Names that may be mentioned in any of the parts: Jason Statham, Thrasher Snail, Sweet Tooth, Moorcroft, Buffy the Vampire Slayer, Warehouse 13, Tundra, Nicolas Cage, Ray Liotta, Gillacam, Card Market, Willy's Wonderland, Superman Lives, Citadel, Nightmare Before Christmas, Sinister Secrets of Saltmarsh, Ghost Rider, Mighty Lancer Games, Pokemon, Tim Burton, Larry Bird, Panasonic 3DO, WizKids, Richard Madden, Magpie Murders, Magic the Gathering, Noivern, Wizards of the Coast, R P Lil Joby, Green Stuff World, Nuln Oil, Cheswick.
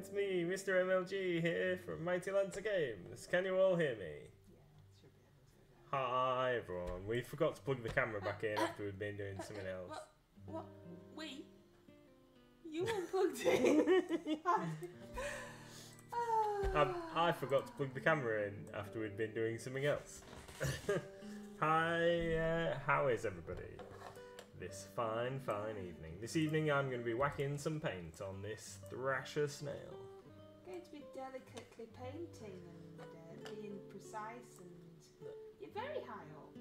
It's me, Mr. MLG here from Mighty Lancer Games. Can you all hear me? Hi everyone. We forgot to plug the camera back in after we'd been doing something else. What? Wait. You unplugged it? I forgot to plug the camera in after we'd been doing something else. Hi, how is everybody? This fine, fine evening. This evening I'm going to be whacking some paint on this Thrasher Snail. Going to be delicately painting and being precise, and you're very high up.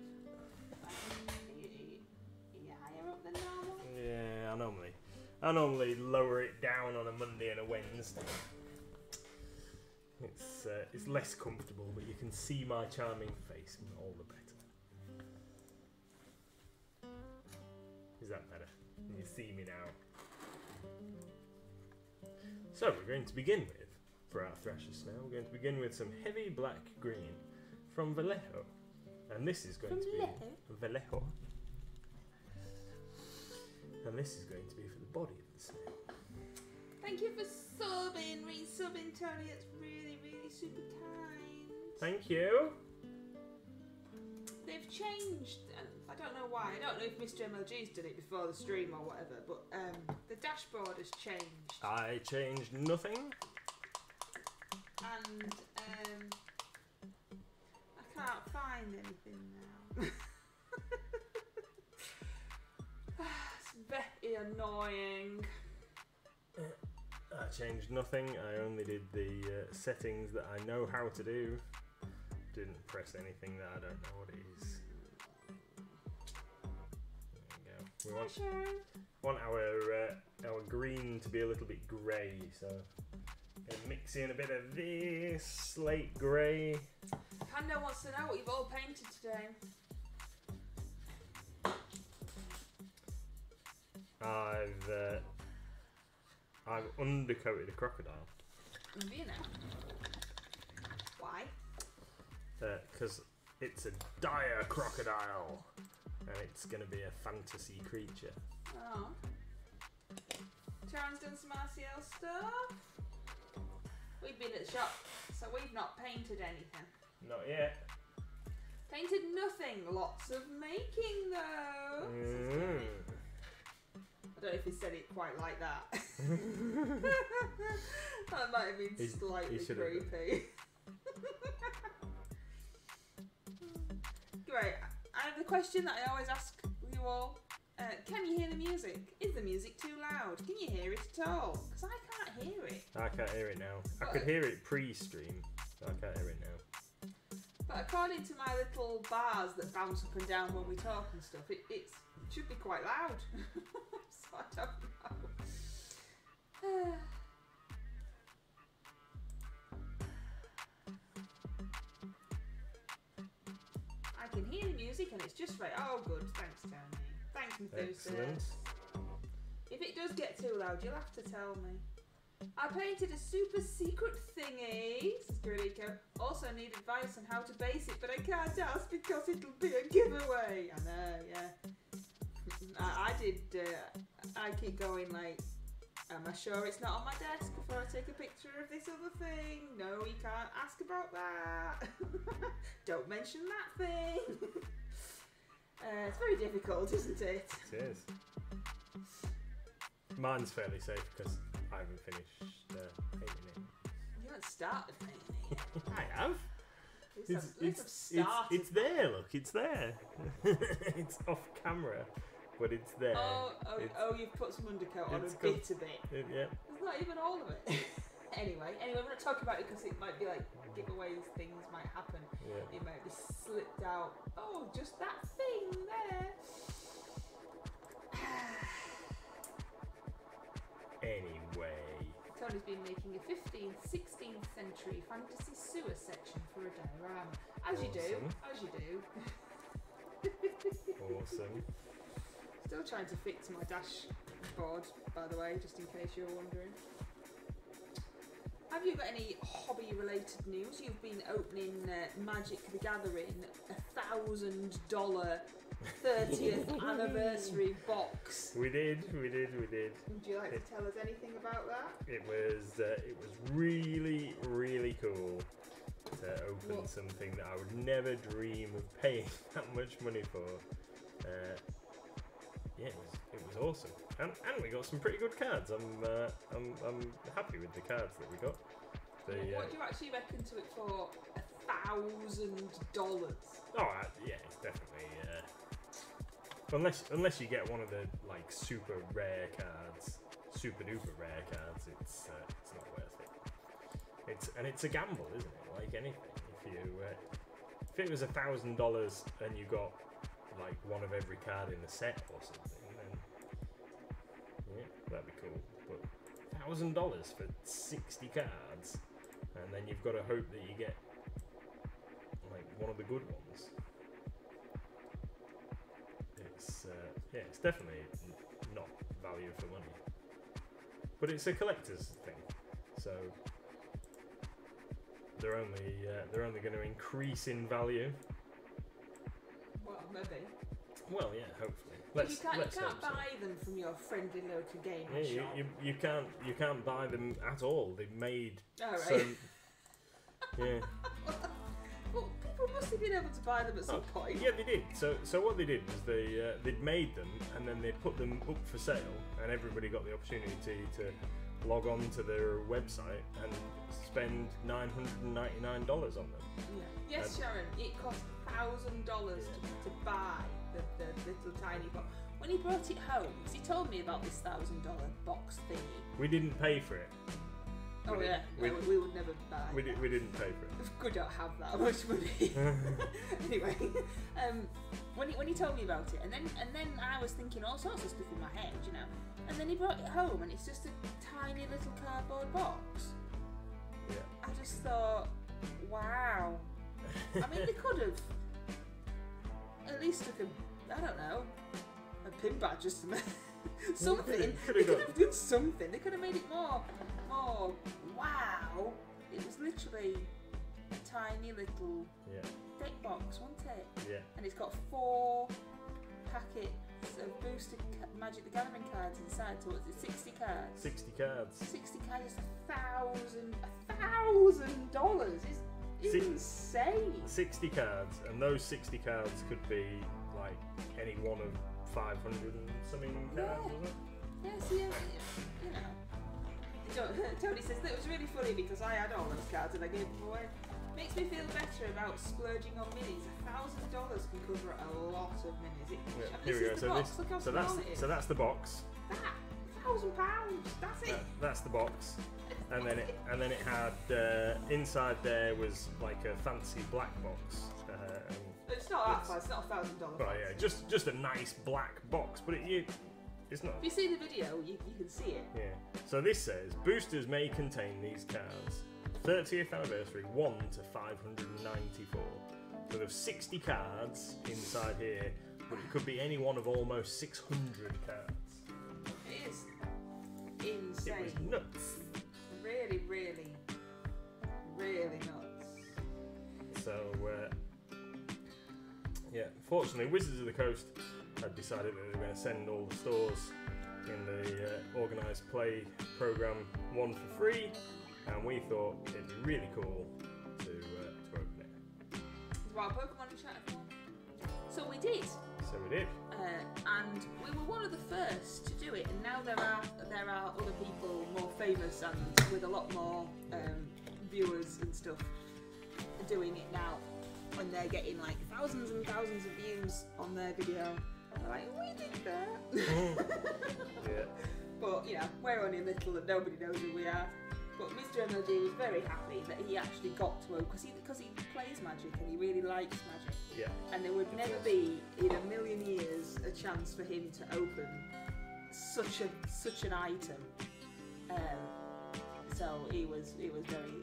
You're higher up than normal. Yeah, I normally lower it down on a Monday and a Wednesday. It's less comfortable, but you can see my charming face all the better. Is that better? You see me now. So we're going to begin with, for our Thrasher Snail, we're going to begin with some heavy black green from Vallejo. And this is going to be for the body of the snail. Thank you for subbing, resubbing, Tony. It's really, really super kind. Thank you. They've changed, and I don't know why. I don't know if Mr. MLG's done it before the stream or whatever, but the dashboard has changed. I changed nothing. And I can't find anything now. It's very annoying. I changed nothing. I only did the settings that I know how to do. Didn't press anything that I don't know what it is. There we go. We want our green to be a little bit grey, so mix in a bit of this slate grey. Panda wants to know what you've all painted today. I've undercoated a crocodile. You know why? Because it's a dire crocodile and it's going to be a fantasy creature. Oh. Sharon's done some RCL stuff. We've been at the shop, so we've not painted anything. Not yet. Painted nothing. Lots of making though. Mm. I don't know if he said it quite like that. That might have been slightly creepy. Great. I have the question that I always ask you all. Can you hear the music? Is the music too loud? Can you hear it at all? Because I can't hear it. I can't hear it now. But I could hear it pre-stream, but I can't hear it now. But according to my little bars that bounce up and down when we talk and stuff, it should be quite loud. So I don't know. I can hear the music and it's just right. Oh, good. Thanks, Tony. Thanks, Methuselah. If it does get too loud, you'll have to tell me. I painted a super secret thingy, says Gridiko. Also need advice on how to base it, but I can't ask because it'll be a giveaway. I know, yeah. I keep going like, am I sure it's not on my desk before I take a picture of this other thing? No, you can't ask about that. Don't mention that thing. It's very difficult, isn't it? It is. Mine's fairly safe because I haven't finished painting it. You haven't started painting it yet. I have. It's there, look, it's there. It's off camera. But it's there. Oh, you've put some undercoat on a bit of it. Yeah. It's not even all of it. Anyway, we're not talking about it because it might be like giveaways, things might happen. Yeah. It might be slipped out. Oh, just that thing there. Anyway. Tony's been making a 15th, 16th century fantasy sewer section for a diorama. As you do. Awesome. Still trying to fix my dashboard, by the way, just in case you're wondering. Have you got any hobby-related news? You've been opening Magic the Gathering $1,000 30th anniversary box. We did. Would you like to tell us anything about that? It was really, really cool to open something that I would never dream of paying that much money for. Yeah, it was awesome, and we got some pretty good cards. I'm happy with the cards that we got. What do you actually reckon to it for? $1,000? Oh, yeah, it's definitely. Unless you get one of the like super rare cards, super duper rare cards, it's not worth it. It's a gamble, isn't it? Like anything, if it was $1,000 and you got like one of every card in the set or something, then yeah, that'd be cool. But $1,000 for 60 cards, and then you've got to hope that you get like one of the good ones. It's definitely not value for money, but it's a collector's thing, so they're only going to increase in value. Well, maybe. Well, yeah, hopefully. You can't buy them from your friendly local game shop. You can't buy them at all. They've made. Oh, right. So, yeah. Well, people must have been able to buy them at some point. Yeah, they did. So what they did was they'd made them and then they put them up for sale, and everybody got the opportunity to log on to their website and spend $999 on them. Yeah. Yes, Sharon, it cost $1,000 to buy the little tiny box. When he brought it home, he told me about this $1,000 box thingy. We didn't pay for it. Oh yeah, we would never buy. We didn't pay for it. We don't have that much money. Anyway, when he told me about it, and then I was thinking all sorts of stuff in my head, you know. And then he brought it home, and it's just a tiny little cardboard box. Yeah. I just thought, wow. I mean, they could have at least took a pin badge or something. They could have done something. They could have made it more. Wow! It was literally a tiny little deck box, wasn't it? Yeah. And it's got 4 packets of booster Magic the Gathering cards inside. So what's it? 60 cards. 60 cards. 60 cards. $1,000. It's insane. 60 cards, and those 60 cards could be like any one of 500 and something cards, wasn't it? Yeah, so you know. Tony says that it was really funny because I had all those cards and I gave them away. Makes me feel better about splurging on minis. $1,000 can cover a lot of minis. So that's the box. That £1,000. That's it. That's the box. And then it had inside there was like a fancy black box. It's not that far. It's not $1,000. Right, yeah, just a nice black box. But it's not. If you see the video, you can see it. Yeah. So this says boosters may contain these cards. 30th anniversary, 1 to 594. So there's 60 cards inside here, but it could be any one of almost 600 cards. It is insane. It was nuts. Really, really, really nuts. So. Yeah, fortunately, Wizards of the Coast had decided that they were going to send all the stores in the organised play programme one for free, and we thought it'd be really cool to open it. Well, Pokemon in Chatterford. So we did. And we were one of the first to do it, and now there are other people more famous and with a lot more viewers and stuff doing it now. When they're getting like thousands and thousands of views on their video, and they're like, we did that. Yeah. But you know, we're only little and nobody knows who we are. But Mr. MLG was very happy that he actually got to open because he plays Magic and he really likes Magic. Yeah. And there would never be in a million years a chance for him to open such an item. So he was very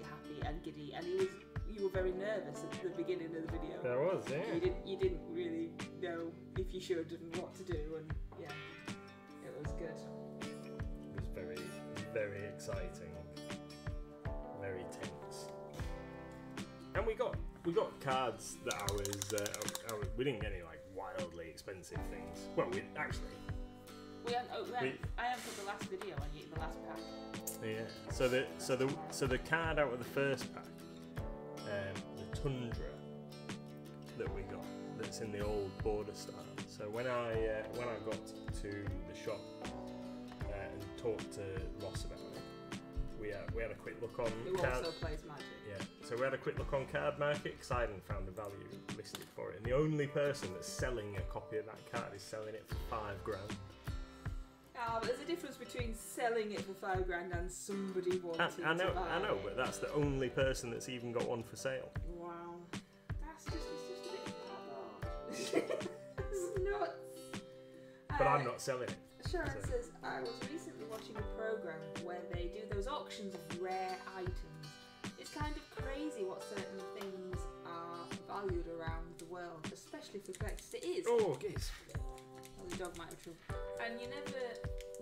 happy and giddy, and you were very nervous at the beginning of the video. There was, yeah. You didn't really know if you should and what to do, and yeah, it was good. It was very, very exciting, very tense, and we got cards that we didn't get any like quite oddly expensive things. Well, we actually. I haven't put the last video on you, the last pack. Yeah. So the card out of the first pack, the Tundra that we got, that's in the old border style. So when I got to the shop and talked to Ross about it, we had a quick look on. Who also plays Magic. Yeah. So we had a quick look on Card Market because I hadn't found a value listed for it, and the only person that's selling a copy of that card is selling it for £5 grand. Oh, but there's a difference between selling it for £5 grand and somebody wanting to buy. I know, but that's the only person that's even got one for sale. Wow, it's just a bit bad. It's nuts. But I'm not selling it. Sharon says, I was recently watching a program where they do those auctions of rare items. It's kind of crazy what certain things are valued around the world, especially for collectors. It is. Oh, it is. The dog might have trouble. And you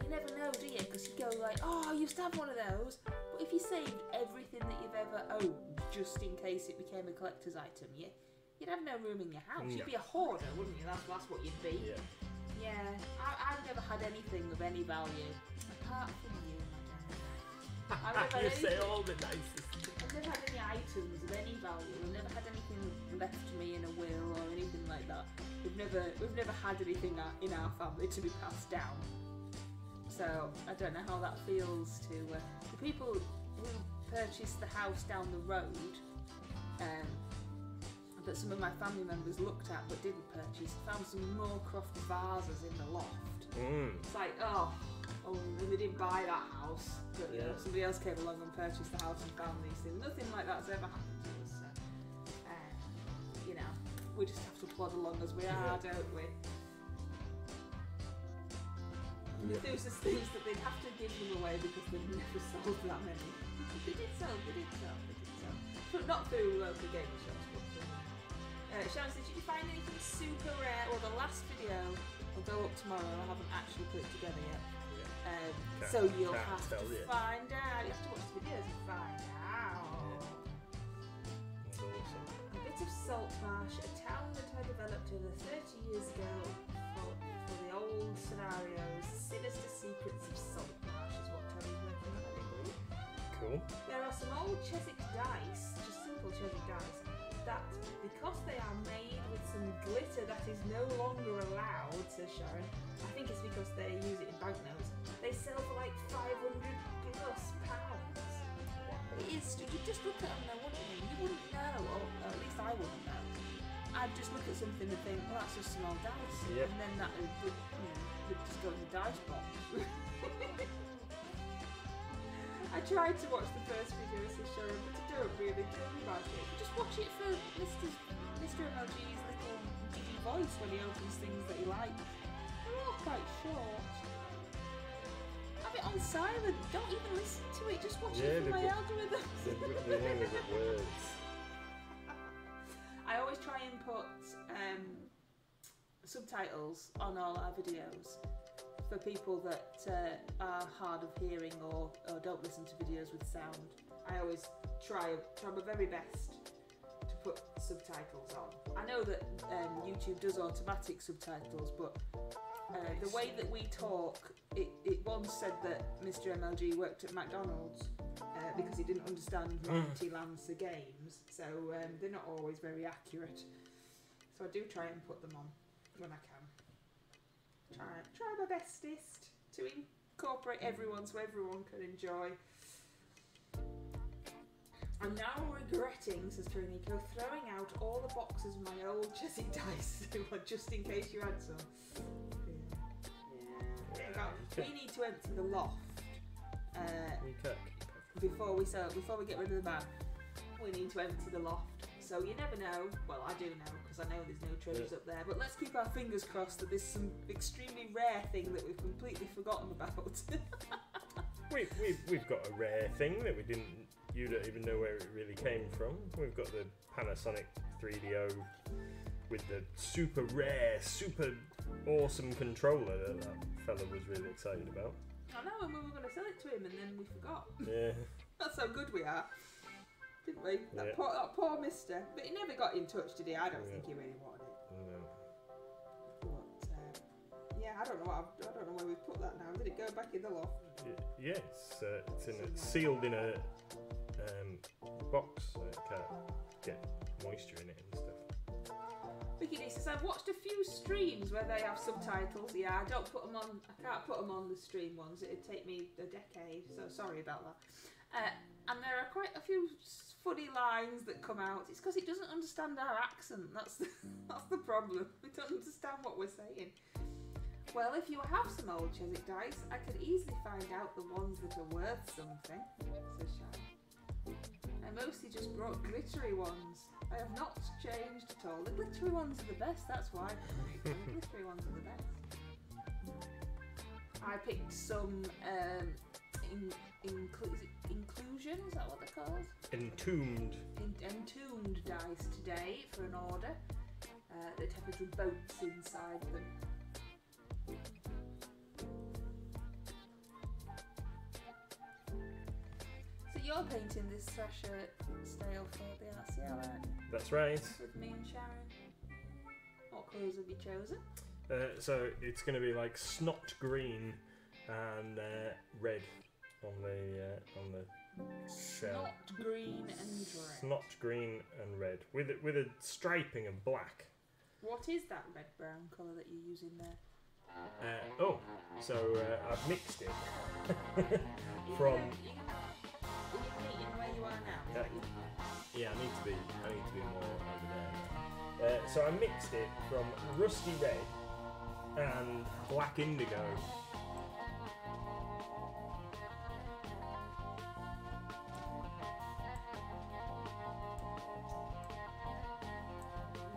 never know, do you? Because you go like, oh, I used to have one of those. But if you saved everything that you've ever owned just in case it became a collector's item, you'd have no room in your house. No. You'd be a hoarder, wouldn't you? That's what you'd be. Yeah. I've never had anything of any value apart from you, my dad. I've never say all the nicest. I've never had any items of any value. I've never had anything left to me in a will or anything like that. We've never had anything in our family to be passed down. So I don't know how that feels to the people who purchased the house down the road that some of my family members looked at but didn't purchase. Found some Moorcroft vases in the loft. Mm. It's like, oh, they didn't buy that house, but you know, somebody else came along and purchased the house and found these things. Nothing like that's ever happened to us. So, you know. We just have to plod along as we are, don't we? Yeah. There was just things that they'd have to give them away because they'd never sold that many. They did sell. But not through local game shops. Sharon said, did you find anything super rare? Well, the last video will go up tomorrow. I haven't actually put it together yet. Yeah. So you'll have to find out. You have to watch the videos and find out. That's awesome. Of Saltmarsh, a town that I developed over 30 years ago for the old scenarios. Sinister Secrets of Saltmarsh is what Terry's working on, I believe. Cool. There are some old Cheswick dice, just simple Cheswick dice, that because they are made with some glitter that is no longer allowed, says Sharon, I think it's because they use it in banknotes, they sell for like £500+. It is, you just look at them and you wouldn't know, or at least I wouldn't know. I'd just look at something and think, well, that's just some old dice. Yep. And then that would just go in the dice box. I tried to watch the first video of the show, but I don't really care about it. Just watch it for Mr. MLG's little giddy voice when he opens things that he likes. They're all quite short. Have it on silent, don't even listen to it, just watch it for my algorithms. They've got words. I always try and put subtitles on all our videos for people that are hard of hearing or don't listen to videos with sound. I always try my very best to put subtitles on. I know that YouTube does automatic subtitles, but the way that we talk, it once said that Mr. MLG worked at McDonald's because he didn't understand Mighty Lancer Games, so they're not always very accurate. So I do try and put them on when I can. Try my bestest to incorporate everyone so everyone can enjoy. I'm now regretting, says Torinico, throwing out all the boxes of my old Cheswick dice, just in case you had some. We need to empty the loft before we get rid of the man. We need to empty the loft. So you never know. Well, I do know because I know there's no treasures up there. But let's keep our fingers crossed that there's some extremely rare thing that we've completely forgotten about. we've got a rare thing that you don't even know where it really came from. We've got the Panasonic 3DO with the super rare, super awesome controller that fella was really excited about. I know, and we were going to sell it to him, and then we forgot. Yeah. That's how good we are, didn't we? That poor mister. But he never got in touch, did he? I don't think he really wanted it. No. Yeah, I don't know. I don't know where we put that now. Did it go back in the loft? Yeah, it's in a, sealed in a box so it can't get moisture in it and stuff. Vicky D says, I've watched a few streams where they have subtitles. Yeah, I don't put them on. I can't put them on the stream ones. It'd take me a decade. So sorry about that. And there are quite a few funny lines that come out. It's because it doesn't understand our accent. That's the problem. We don't understand what we're saying. Well, if you have some old Cheswick dice, I could easily find out the ones that are worth something, says Shy. I mostly just brought glittery ones. I have not changed at all. The glittery ones are the best, that's why. The glittery ones are the best. I picked some inclusion, is that what they're called? Entombed. Entombed dice today for an order. They'd have little boats inside them. So you're painting this Thrasher Snail for the RCL? That's right. With me and Sharon. What colours have you chosen? So it's going to be like snot green and red on the shell. Snot green and red. Snot green and red with a striping of black. What is that red brown colour that you're using there? I've mixed it from. You're where you are now. Yeah, I need to be more over there. So I mixed it from rusty red and black indigo.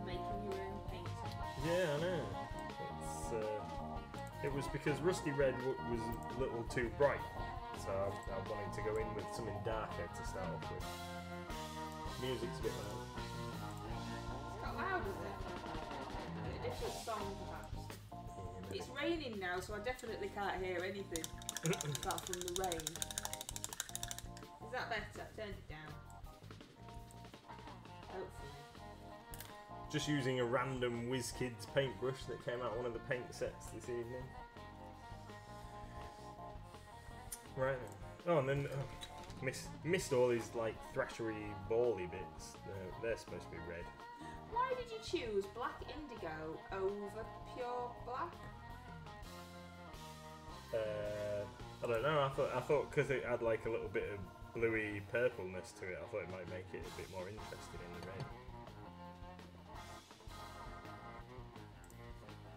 Making your own paint. Yeah, I know. It was because rusty red was a little too bright, so I wanted to go in with something darker to start off with. Music's a bit loud. It's quite loud, isn't it? A different song, perhaps. Yeah, maybe. It's raining now, so I definitely can't hear anything apart from the rain. Is that better? Turn it down. Hopefully. Just using a random WizKids paintbrush that came out one of the paint sets this evening. Right. Oh, and then missed all these like thrashery bally bits. They're supposed to be red. Why did you choose black indigo over pure black? I don't know. I thought because it had like a little bit of bluey purpleness to it. I thought it might make it a bit more interesting in the red.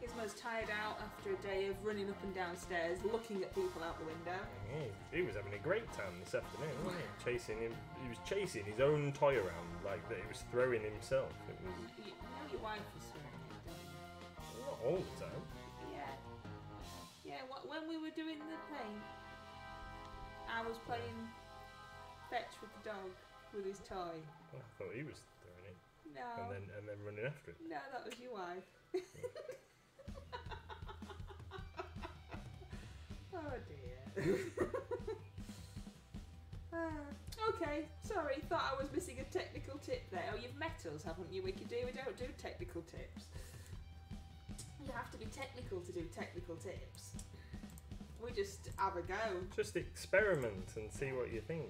Gizmo's tired out after a day of running up and downstairs, looking at people out the window. Yeah, he was having a great time this afternoon, wasn't he? He was chasing his own toy around, like that he was throwing himself. It was. You know your wife was throwing it, don't you? Not all the time. Yeah. Yeah, when we were doing the paint, I was playing fetch with the dog with his toy. Well, I thought he was throwing it. No. And then running after it. No, that was your wife. Yeah. Oh dear. Okay, sorry, thought I was missing a technical tip there. Oh, you've met us, haven't you, Wiki-D? We don't do technical tips. You have to be technical to do technical tips. We just have a go. Just experiment and see what you think.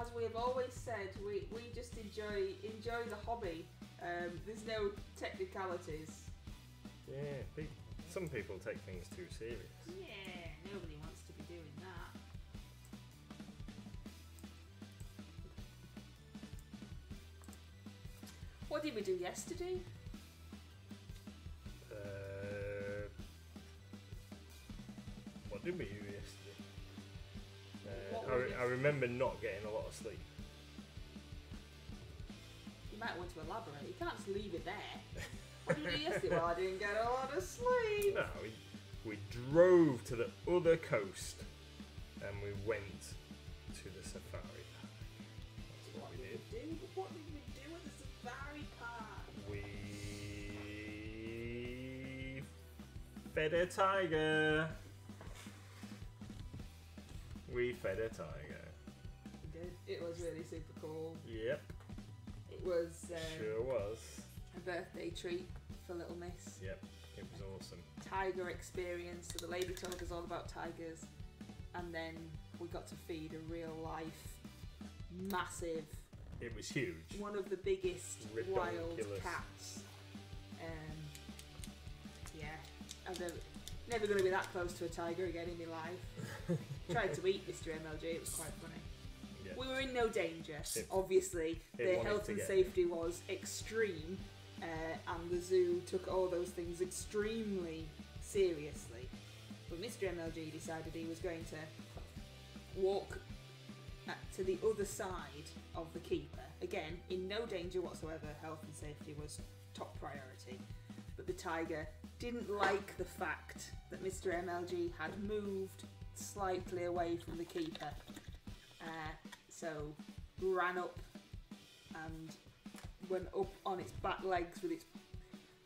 As we have always said, we just enjoy the hobby. There's no technicalities. Yeah, some people take things too serious. Yeah, nobody wants to be doing that. What did we do yesterday? What did we do yesterday? I remember not getting a lot of sleep. You might want to elaborate. You can't just leave it there. What did you do yesterday? Well, I didn't get a lot of sleep. No, we drove to the other coast and we went to the safari park. That's what we did. What did we do at the safari park? We fed a tiger. We fed a tiger. We did. It was really super cool. Yep. It was. Sure was. A birthday treat for Little Miss. Yep. It was awesome. Tiger experience. So the lady told us all about tigers, and then we got to feed a real life massive. It was huge. One of the biggest wild cats. Yeah, I'm never going to be that close to a tiger again in my life. Tried to eat Mr. MLG. It was quite funny. Yeah. We were in no danger. Obviously, the health and safety was extreme, and the zoo took all those things extremely seriously. But Mr. MLG decided he was going to walk to the other side of the keeper. Again, in no danger whatsoever. Health and safety was top priority. But the tiger didn't like the fact that Mr. MLG had moved slightly away from the keeper. So ran up and went up on its back legs with its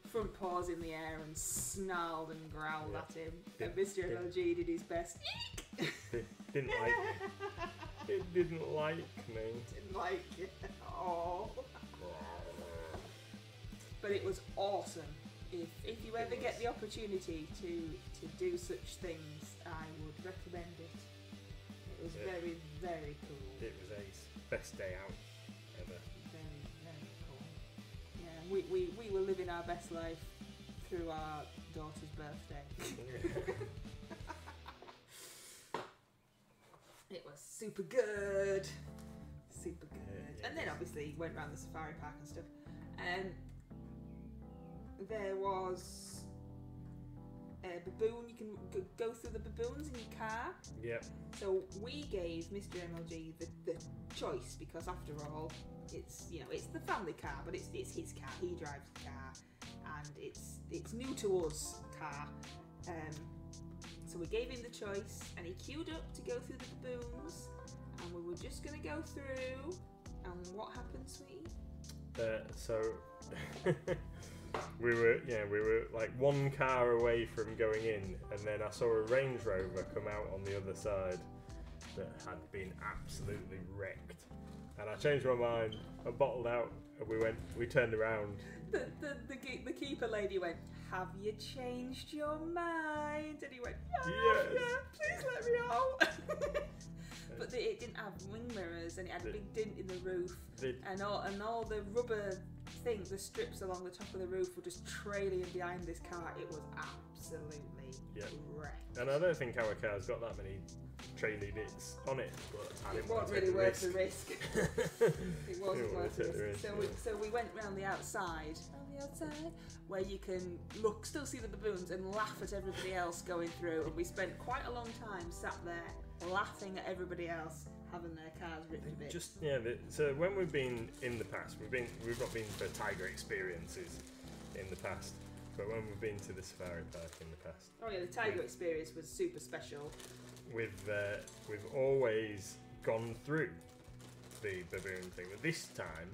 front paws in the air and snarled and growled at him. And Mr. MLG did his best. Didn't like me. It didn't like me. Didn't like it at all. But it was awesome. If you ever get the opportunity to do such things, I would recommend it. It was very, very cool. It was Ace. Best day out ever. Very, very cool. Yeah, we were living our best life through our daughter's birthday. It was super good. Super good. And then obviously went around the safari park and stuff. There was a baboon. You can go through the baboons in your car. Yep. So we gave Mr. MLG the choice, because after all, it's, you know, it's the family car, but it's his car. He drives the car, and it's new to us car. So we gave him the choice, and he queued up to go through the baboons, and we were just going to go through. And what happened, sweetie? So we were like one car away from going in, and then I saw a Range Rover come out on the other side that had been absolutely wrecked, and I changed my mind. I bottled out, and we turned around. The keeper lady went, "Have you changed your mind?" And he went, "Yeah, please let me out." But it didn't have wing mirrors, and it had a big dint in the roof, and all the rubber things, the strips along the top of the roof, were just trailing behind this car. It was absolutely wrecked. And I don't think our car's got that many traily bits on it, but it wasn't really worth the risk. It wasn't worth the risk. So we went round the outside, where you can look, still see the baboons, and laugh at everybody else going through. And we spent quite a long time sat there, laughing at everybody else having their cars ripped to bits. So when we've been in the past, we've not been for tiger experiences in the past, but when we've been to the safari park in the past. Oh yeah, the tiger experience was super special. We've always gone through the baboon thing, but this time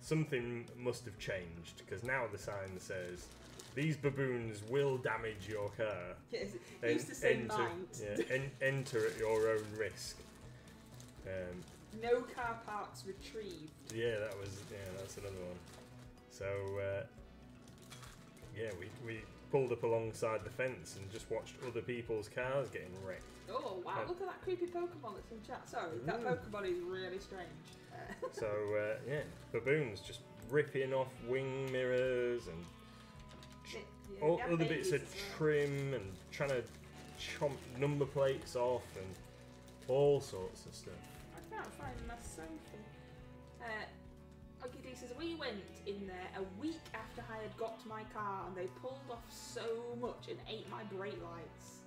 something must have changed, because now the sign says, "These baboons will damage your car. Yes, it used to say might. Yeah, enter at your own risk." No car parks retrieved. Yeah, that's another one. So we pulled up alongside the fence and just watched other people's cars getting wrecked. Oh wow! Look at that creepy Pokemon that's in chat. Sorry, that Pokemon is really strange. Baboons just ripping off wing mirrors and all other bits of trim, and trying to chomp number plates off and all sorts of stuff. I can't find my Sophie. Oggy says, "We went in there a week after I had got my car, and they pulled off so much and ate my brake lights."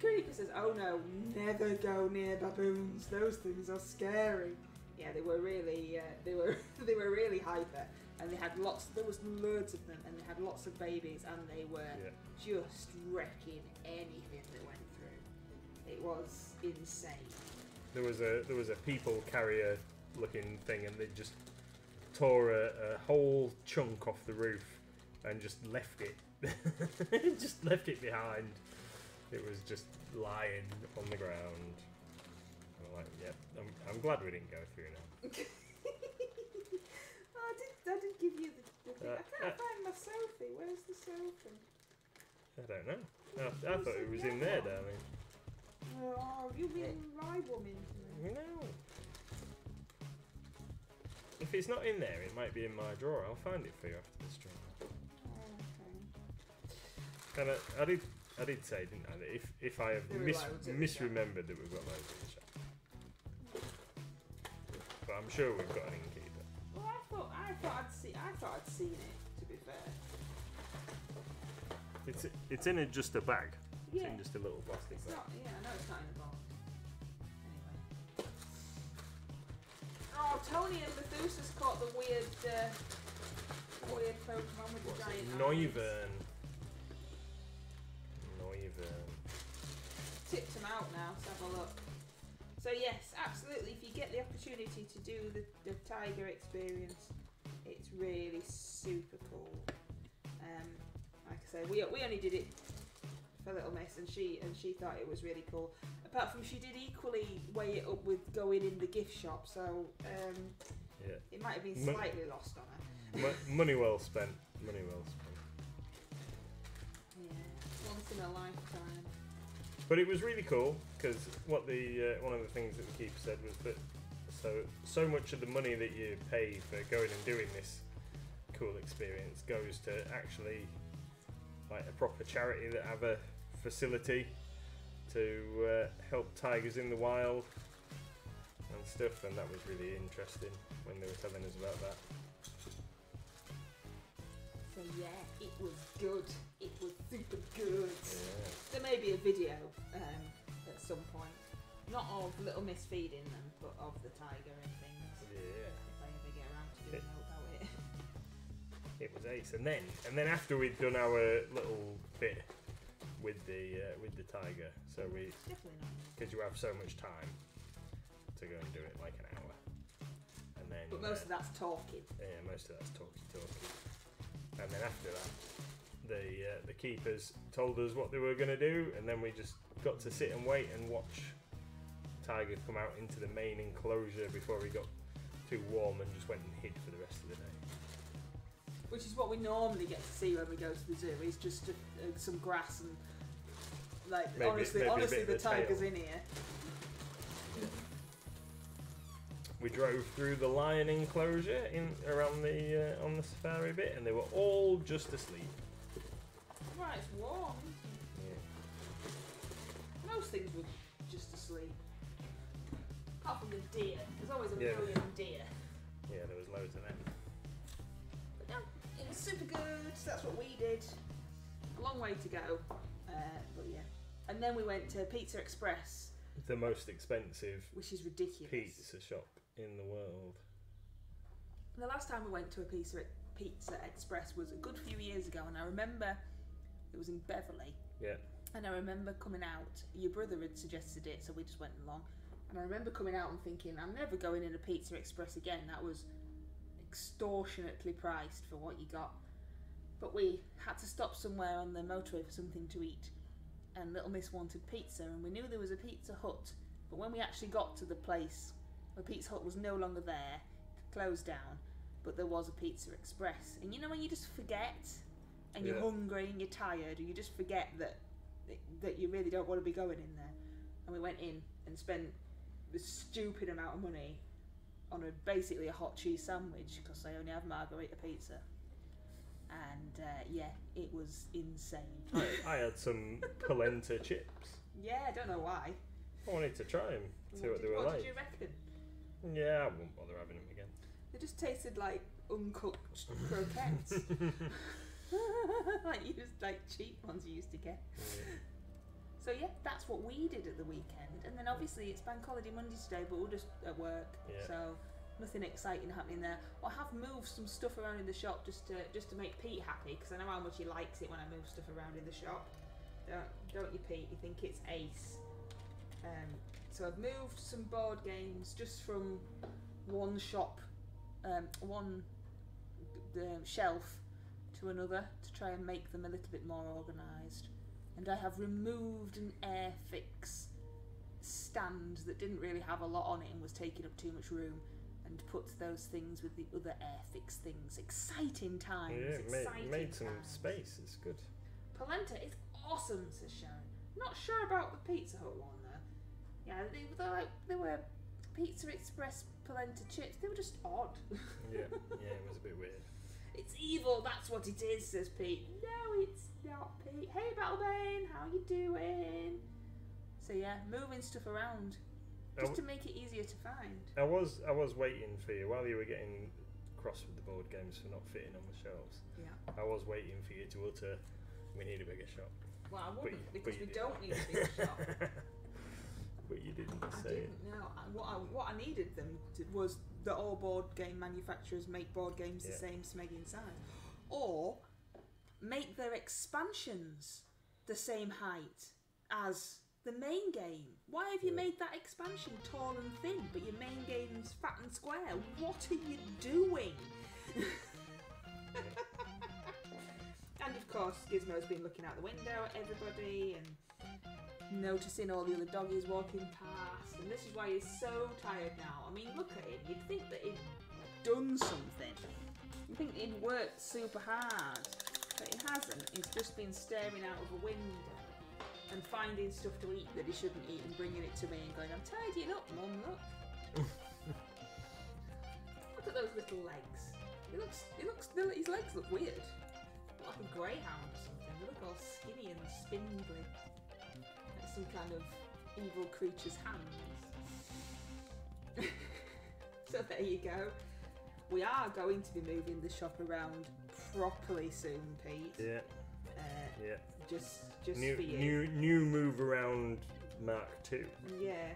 Kurika says, "Oh no, never go near baboons. Those things are scary." Yeah, they were really, they were really hyper, and they had lots. There was loads of them, and they had lots of babies, and they were just wrecking anything that went through. It was insane. There was a people carrier looking thing, and they just tore a whole chunk off the roof and just left it, just left it behind. It was just lying on the ground. I'm like, I'm glad we didn't go through now. I did give you the thing. I can't find my Sophie. Where's the Sophie? I don't know. I thought it was in there, darling. Oh, you've been rye woman to me. No. If it's not in there, it might be in my drawer. I'll find it for you after the stream. Oh, okay. And I did say, didn't I, that if I have misremembered that we've got loads in the shop. But I'm sure we've got an innkeeper. Well, I thought I'd seen it. To be fair. It's in just a bag. Yeah. It's in just a little plastic bag. Not, yeah, I know it's not in a box. Anyway. Oh, Tony and Methusa's caught the weird Pokemon with the giant eyes. Noivern. Tipped them out now, so have a look. So yes, absolutely, if you get the opportunity to do the tiger experience, it's really super cool. Like I say, we only did it for Little Miss, and she thought it was really cool. Apart from she did equally weigh it up with going in the gift shop, so yeah. It might have been slightly lost on her. Money well spent. Money well spent. Yeah, once in a lifetime. But it was really cool because what the one of the things that the keeper said was that so much of the money that you pay for going and doing this cool experience goes to actually like a proper charity that have a facility to help tigers in the wild and stuff, and that was really interesting when they were telling us about that. So yeah, it was good. It was super good. Yeah. There may be a video at some point, not of Little Miss feeding them, but of the tiger and things. Yeah. If I ever get around to doing about it. It was ace, and then after we'd done our little bit with the tiger, so we because you have so much time to go and do it, like an hour, and then. But most of that's talking. Yeah, most of that's talking, and then after that, the keepers told us what they were going to do, and then we just got to sit and wait and watch the tiger come out into the main enclosure before he got too warm and just went and hid for the rest of the day. Which is what we normally get to see when we go to the zoo. Is just some grass and like maybe, honestly, the tiger's in here. Yeah. We drove through the lion enclosure in around the on the safari bit, and they were all just asleep. Right, it's warm. Yeah. Most things were just asleep. Apart from the deer, there's always a million deer. Yeah, there was loads of them. No, it was super good. That's what we did. A long way to go, but yeah. And then we went to Pizza Express, the most expensive, which is ridiculous, pizza shop in the world. The last time we went to a Pizza Express was a good few years ago, and I remember it was in Beverly. Yeah. And I remember coming out. Your brother had suggested it, so we just went along. And I remember coming out and thinking, I'm never going in a Pizza Express again. That was extortionately priced for what you got, but we had to stop somewhere on the motorway for something to eat, and Little Miss wanted pizza, and we knew there was a Pizza Hut, but when we actually got to the place, the Pizza Hut was no longer there, closed down, but there was a Pizza Express. And you know when you just forget, and you're hungry and you're tired, and you just forget that you really don't want to be going in there, and we went in and spent a stupid amount of money on basically a hot cheese sandwich because I only have margarita pizza, and yeah, it was insane. I had some polenta chips. Yeah, I don't know why. I wanted to try them, see what they were like. What did you reckon? Yeah, I wouldn't bother having them again. They just tasted like uncooked croquettes, like cheap ones you used to get. Yeah. So yeah, that's what we did at the weekend, and then obviously it's Bank Holiday Monday today, but we're just at work, so nothing exciting happening there. I have moved some stuff around in the shop just to make Pete happy, because I know how much he likes it when I move stuff around in the shop. Don't you, Pete? You think it's ace. So I've moved some board games just from one shop, one shelf to another to try and make them a little bit more organised. And I have removed an Airfix stand that didn't really have a lot on it and was taking up too much room, and put those things with the other Airfix things. Exciting times. Yeah, exciting made some space. It's good. Polenta is awesome," says Sharon. "Not sure about the Pizza Hut one though. Yeah, they were Pizza Express polenta chips. They were just odd." Yeah, it was a bit weird. "It's evil, that's what it is," says Pete. "No, it's not, Pete. Hey, Battlebane, how you doing?" So yeah, moving stuff around just to make it easier to find. I was waiting for you while you were getting cross with the board games for not fitting on the shelves. Yeah. I was waiting for you to utter, "We need a bigger shop." Well, I wouldn't, because we don't need a bigger shop. But you didn't say. I didn't know. What I needed them to, was that all board game manufacturers make board games the same smegging size, or make their expansions the same height as the main game. Why have you made that expansion tall and thin, but your main game's fat and square? What are you doing? And of course, Gizmo's been looking out the window at everybody and noticing all the other doggies walking past, and this is why he's so tired now. I mean, look at him. You'd think that he'd done something. You'd think he'd worked super hard, but he hasn't. He's just been staring out of a window and finding stuff to eat that he shouldn't eat and bringing it to me and going, "I'm tidying up, Mum, look." Look at those little legs. His legs look weird. Like a greyhound or something. They look all skinny and spindly. Like some kind of evil creature's hands. So there you go. We are going to be moving the shop around properly soon, Pete. Yeah. Yeah. Just new, for you. New move around Mark II. Yeah.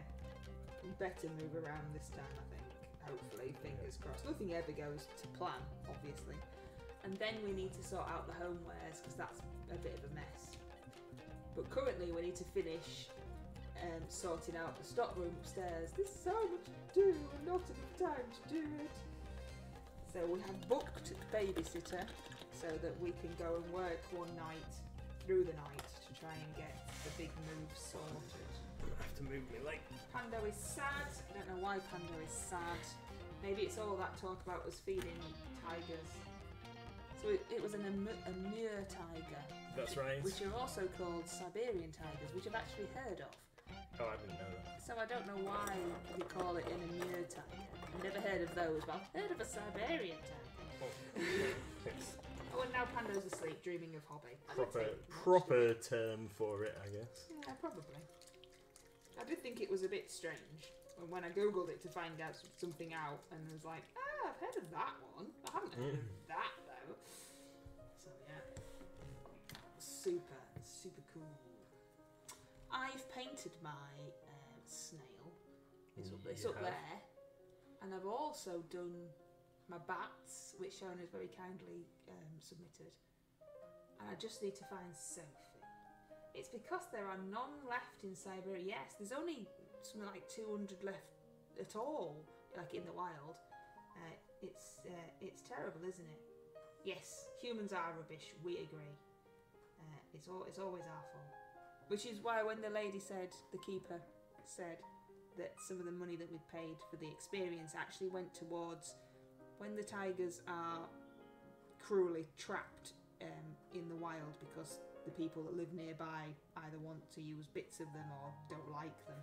We better move around this time, I think. Hopefully, fingers crossed. Nothing ever goes to plan, obviously. And then we need to sort out the homewares, because that's a bit of a mess. But currently we need to finish sorting out the stockroom upstairs. There's so much to do and not enough time to do it. So we have booked a babysitter so that we can go and work one night through the night to try and get the big move sorted. I have to move my leg. Pando is sad. I don't know why Pando is sad. Maybe it's all that talk about us feeding tigers. So it was a Amur tiger. That's right. Which are also called Siberian tigers, which I've actually heard of. Oh, I didn't know that. So I don't know why we call it an Amur tiger. I've never heard of those, but I've heard of a Siberian tiger. Oh, oh, and now Pando's asleep, dreaming of hobby. Proper term for it, I guess. Yeah, probably. I did think it was a bit strange when I googled it to find out something out, and I was like, I've heard of that one. I haven't heard of that though. So yeah, super cool. I've painted my snail. It's up there, and I've also done my bats, which Sharon has very kindly submitted. And I just need to find Sophie. It's because there are none left in Siberia. Yes, there's only something like 200 left at all, like in the wild. It's terrible, isn't it? Yes, humans are rubbish. We agree. It's always our fault, which is why when the lady said, the keeper said, that some of the money that we paid for the experience actually went towards when the tigers are cruelly trapped in the wild because the people that live nearby either want to use bits of them or don't like them,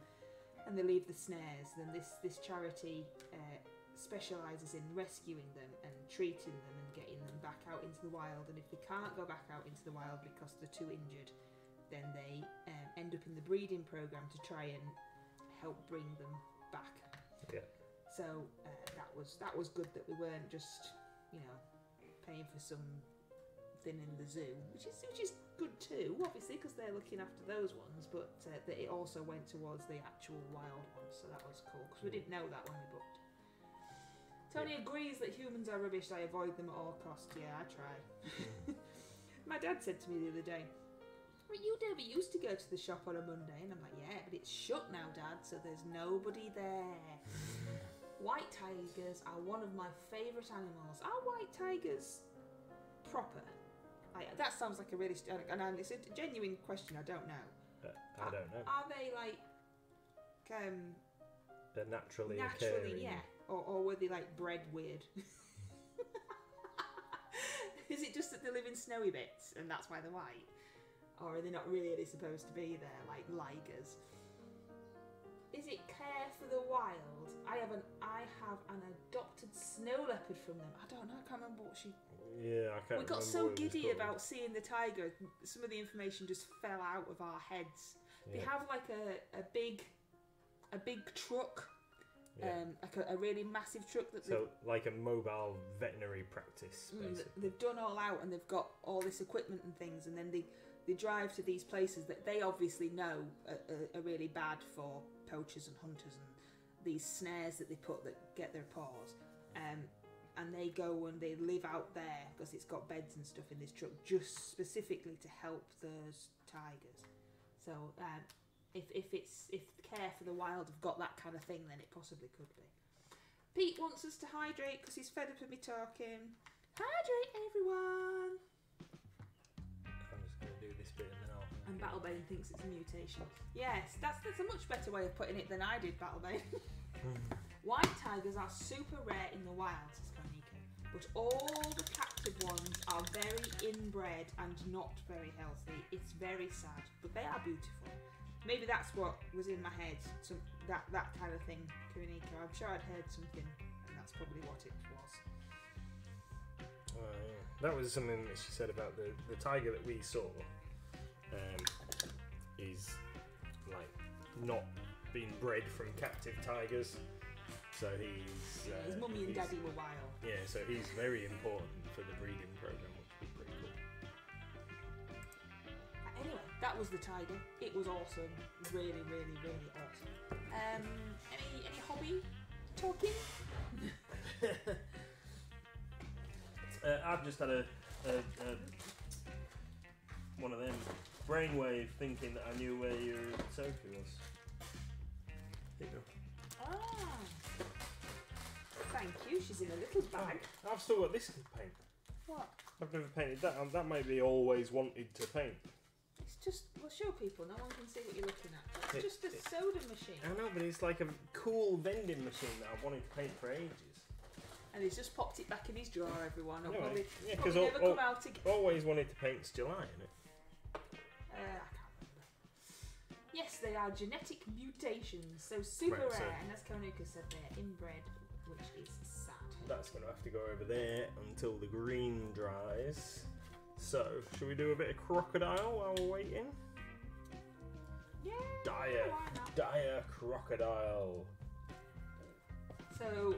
and they leave the snares. Then this charity specialises in rescuing them and treating them and getting them back out into the wild, and if they can't go back out into the wild because they're too injured, then they end up in the breeding programme to try and help bring them back. Okay. So that was good that we weren't just, paying for some thing in the zoo, which is good too, obviously, because they're looking after those ones, but that it also went towards the actual wild ones, so that was cool, because we didn't know that when we booked. Tony agrees that humans are rubbish, I avoid them at all costs. Yeah, I try. My dad said to me the other day, "Well, you never used to go to the shop on a Monday," and I'm like, "Yeah, but it's shut now, Dad, so there's nobody there." White tigers are one of my favourite animals. Are white tigers proper? That sounds like a really... and it's a genuine question, I don't know. I don't know. Are they like... they're naturally occurring. Yeah. Or were they like bred weird? Is it just that they live in snowy bits and that's why they're white? Or are they not really supposed to be there, like ligers? Is it Care for the Wild? I have an adopted snow leopard from them. I don't know, I can't remember what she... Yeah, I can't remember. We got so giddy about seeing the tiger, some of the information just fell out of our heads. Yeah. They have like a big truck, yeah. Like a really massive truck. That so like a mobile veterinary practice, basically. They've done all out and they've got all this equipment and things, and then they drive to these places that they obviously know are really bad for poachers and hunters, and these snares that they put that get their paws, and they go and they live out there because it's got beds and stuff in this truck just specifically to help those tigers. So if Care for the Wild have got that kind of thing, then it possibly could be. Pete wants us to hydrate because he's fed up with me talking. Hydrate, everyone! I'm just going to do this bit and then I'll... And Battlebane thinks it's a mutation. Yes, that's a much better way of putting it than I did, Battlebane. White tigers are super rare in the wild, says Carnico, but all the captive ones are very inbred and not very healthy. It's very sad, but they are beautiful. Maybe that's what was in my head, some, that kind of thing, Kureniko. I'm sure I'd heard something, and that's probably what it was. Yeah. That was something that she said about the tiger that we saw is like not being bred from captive tigers, so he's... his mummy and daddy were wild. Yeah, so he's very important for the breeding program, which is pretty cool. Anyway, that was the tiger. It was awesome. Really, really, really awesome. Any hobby talking? I've just had a one of them brainwave thinking that I knew where your sofa was. There you go. Ah. Thank you. She's in a little bag. Oh, I've still got this to paint. What? I've never painted that. That might be always wanted to paint. It's just, well, show people, no one can see what you're looking at. It's just a soda machine. I know, but it's like a cool vending machine that I've wanted to paint for ages. And he's just popped it back in his drawer, everyone. It'll probably, yeah, because always wanted to paint's July, isn't it? I can't remember. Yes, they are genetic mutations, so super rare, and as Konika said, they're inbred, which is sad. That's going to have to go over there until the green dries. So, should we do a bit of crocodile while we're waiting? Yeah. Dire crocodile. So,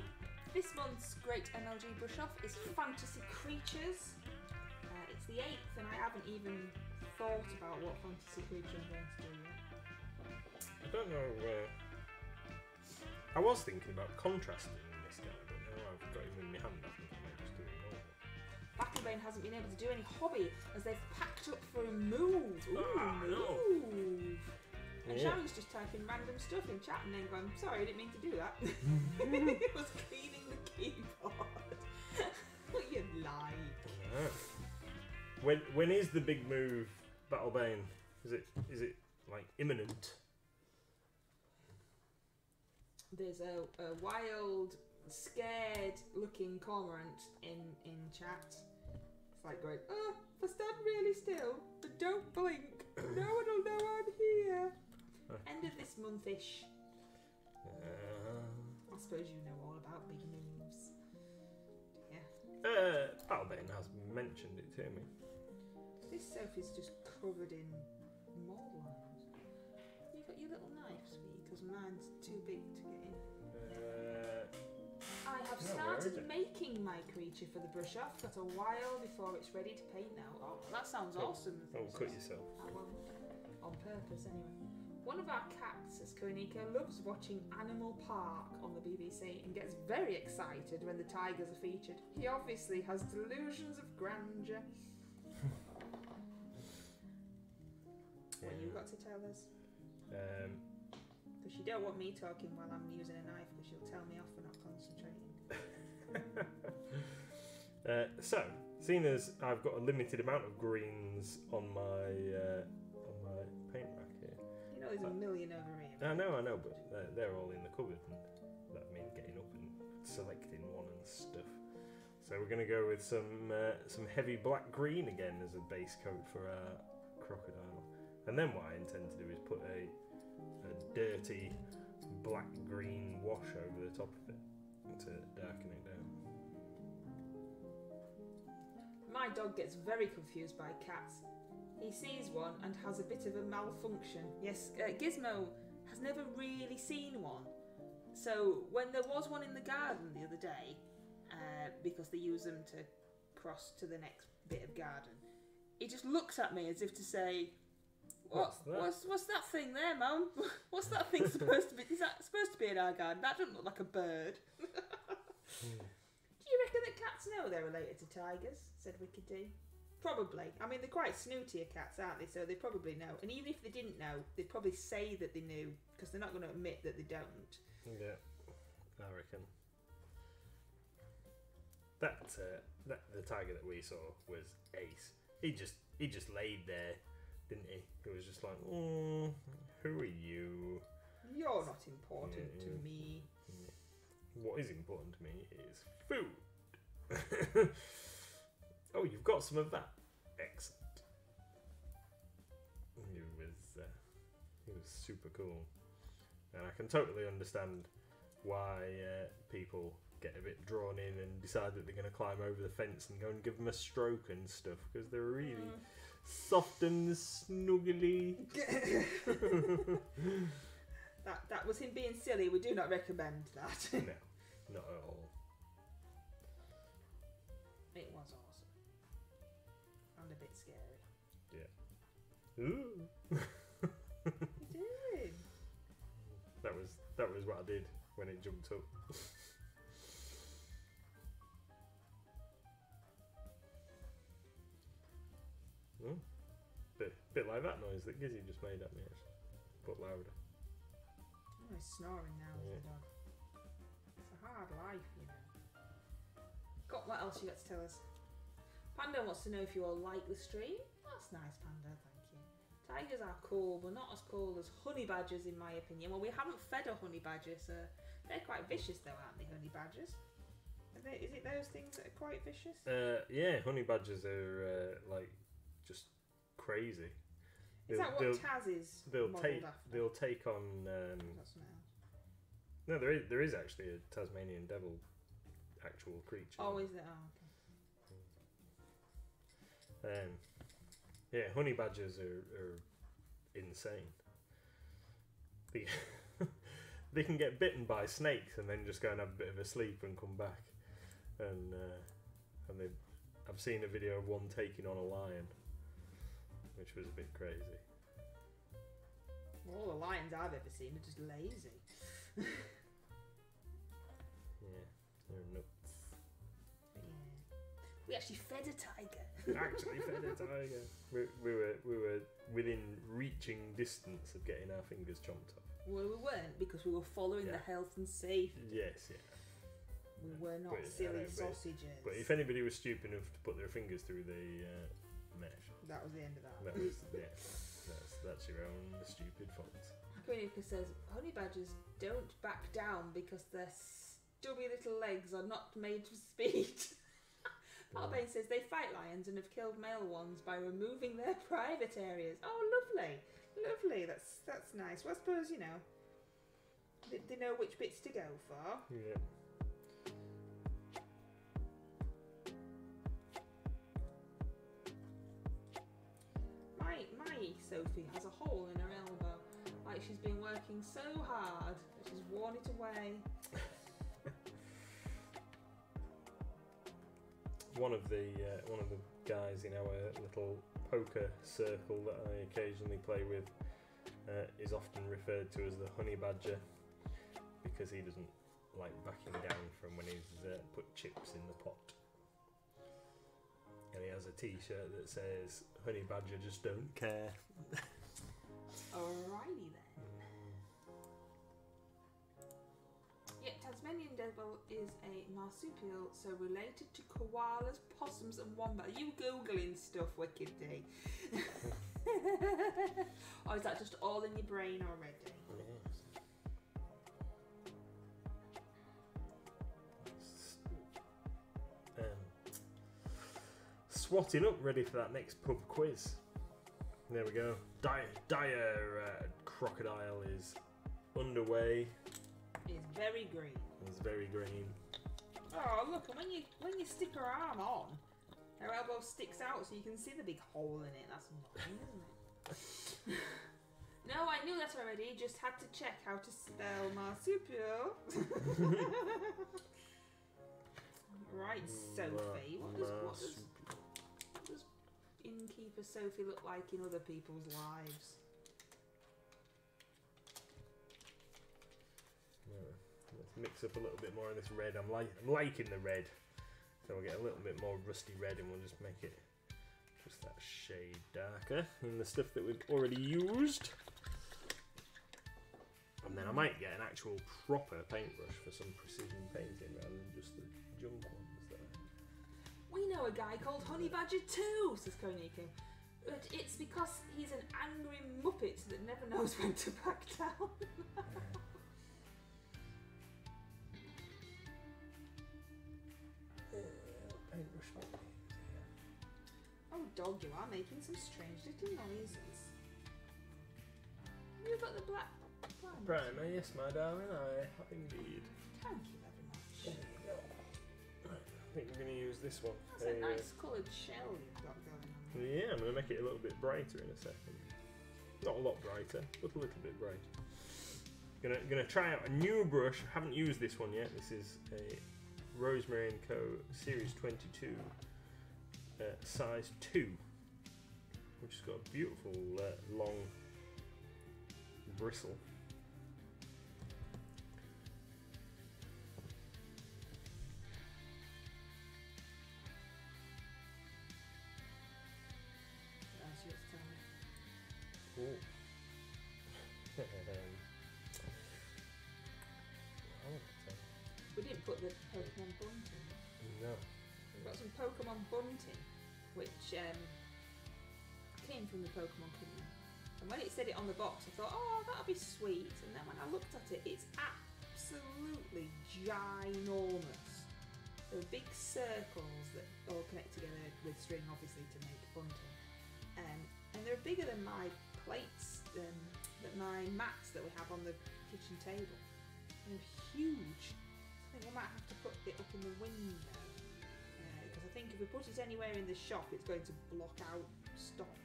this month's great MLG brush off is Fantasy Creatures. It's the 8th, and I haven't even thought about what Fantasy Creature I'm going to do yet. I don't know where. I was thinking about contrasting in this guy, but now I've got him in my hand. I think I might just do it all. Battlebane hasn't been able to do any hobby as they've packed up for a move. Ooh, move! Yeah. And Sharon's just typing random stuff in chat and then going, sorry, I didn't mean to do that. It was cleaning the keyboard. What you like. Yeah. When is the big move, Battlebane? Is it like imminent? There's a wild, scared looking cormorant in chat. It's like going, oh, if I stand really still but don't blink, no one will know I'm here. End of this month-ish. I suppose you know all about big moves. Yeah. Battlebane has mentioned it to me. This sofa's just covered in mold lines. You got your little knife, sweetie, because mine's too big to get in. I have started making my creature for the brush off. Got a while before it's ready to paint now. Oh, that sounds awesome. Oh, cut yourself. I won't. On purpose, anyway. One of our cats, says Konika, loves watching Animal Park on the BBC and gets very excited when the tigers are featured. He obviously has delusions of grandeur. What have you got to tell us? Because you don't want me talking while I'm using a knife, because she'll tell me off for not concentrating. So, seeing as I've got a limited amount of greens on my paint rack here, you know, there's a million over here. I know, but they're all in the cupboard, and that means getting up and selecting one and stuff. So we're going to go with some heavy black green again as a base coat for our crocodile. And then what I intend to do is put a dirty black-green wash over the top of it to darken it down. My dog gets very confused by cats. He sees one and has a bit of a malfunction. Yes, Gizmo has never really seen one. So when there was one in the garden the other day, because they use them to cross to the next bit of garden, he just looks at me as if to say, what's that thing there, Mum? What's that thing supposed to be? Is that supposed to be in our garden? That doesn't look like a bird. Do you reckon that cats know they're related to tigers? Said Wicked D. Probably. I mean, they're quite snootier cats, aren't they? So they probably know. And even if they didn't know, they'd probably say that they knew, because they're not going to admit that they don't. Yeah, I reckon. That the tiger that we saw was ace. He just laid there, didn't he? It was just like, who are you? You're not important to me. Yeah. What is important to me is food. Oh, you've got some of that. Excellent. It was super cool, and I can totally understand why people get a bit drawn in and decide that they're going to climb over the fence and go and give them a stroke and stuff, because they're really soft and snuggly. that was him being silly. We do not recommend that. No, not at all. It was awesome. And a bit scary. Yeah. Ooh. What are you doing? That was what I did when it jumped up. Oh, bit like that noise that Gizzy just made at me, actually, but louder. Oh, he's snoring now, the dog. It's a hard life, you know. God, what else you got to tell us? Panda wants to know if you all like the stream. That's nice, Panda, thank you. Tigers are cool, but not as cool as honey badgers, in my opinion. Well, we haven't fed a honey badger, so they're quite vicious, though, aren't they, honey badgers? Is it those things that are quite vicious? Yeah, honey badgers are, like, just crazy. Is that what Taz is modelled after? They'll take on... No, there is actually a Tasmanian devil actual creature. Oh, is there? Oh, okay. Yeah, honey badgers are insane. They can get bitten by snakes and then just go and have a bit of a sleep and come back. And I've seen a video of one taking on a lion, which was a bit crazy. All the lions I've ever seen are just lazy. Yeah, they're nuts. Yeah. We actually fed a tiger. We were within reaching distance of getting our fingers chomped off. Well, we weren't, because we were following the health and safety. Yes, yeah. We were not silly sausages. But if anybody was stupid enough to put their fingers through the... mesh. That was the end of that. That's your own stupid fault. Queenika says, honey badgers don't back down because their stubby little legs are not made for speed. Harbane says they fight lions and have killed male ones by removing their private areas. Oh, lovely, lovely. That's nice. Well, I suppose, you know, they know which bits to go for. Yeah. My Sophie has a hole in her elbow, like she's been working so hard that she's worn it away. One of the guys in our little poker circle that I occasionally play with is often referred to as the honey badger, because he doesn't like backing down from when he's put chips in the pot. And he has a t-shirt that says, honey badger just don't care. Alrighty then. Yeah, Tasmanian devil is a marsupial, so related to koalas, possums and wombats. Are you Googling stuff, Wicked D? Or is that just all in your brain already? Yes. Swatting up, ready for that next pub quiz. There we go. Crocodile is underway. It's very green. It's very green. Oh look! And when you stick her arm on, her elbow sticks out so you can see the big hole in it. That's annoying, isn't it? No, I knew that already. Just had to check how to spell marsupial. Right, Sophie. What does innkeeper Sophie look like in other people's lives? Yeah. Let's mix up a little bit more of this red. I'm liking the red. So we'll get a little bit more rusty red and we'll just make it just that shade darker than the stuff that we've already used. And then I might get an actual proper paintbrush for some precision painting rather than just the junk ones there. We know a guy called Honey Badger too, says Koniki. But it's because he's an angry muppet that never knows when to back down. Paintbrush. Oh dog, you are making some strange little noises. Have you got the black primer? Primer, yes my darling, I have indeed. Thank you very much. There you go. Right, I think we're going to use this one. That's a nice coloured shell you've got going on. Yeah, I'm going to make it a little bit brighter in a second. Not a lot brighter, but a little bit brighter. Gonna try out a new brush. I haven't used this one yet. This is a Rosemary & Co. Series 22, size 2, which has got a beautiful long bristle. That's your time. Oh. We didn't put the Pokemon bunting. No. We've got some Pokemon bunting, which came from the Pokemon Company. And when it said it on the box, I thought, oh, that'll be sweet. And then when I looked at it, it's absolutely ginormous. There are big circles that all connect together with string, obviously, to make bunting. And they're bigger than my plates, than my mats that we have on the kitchen table. They're huge. I think we might have to put it up in the window because I think if we put it anywhere in the shop it's going to block out stock.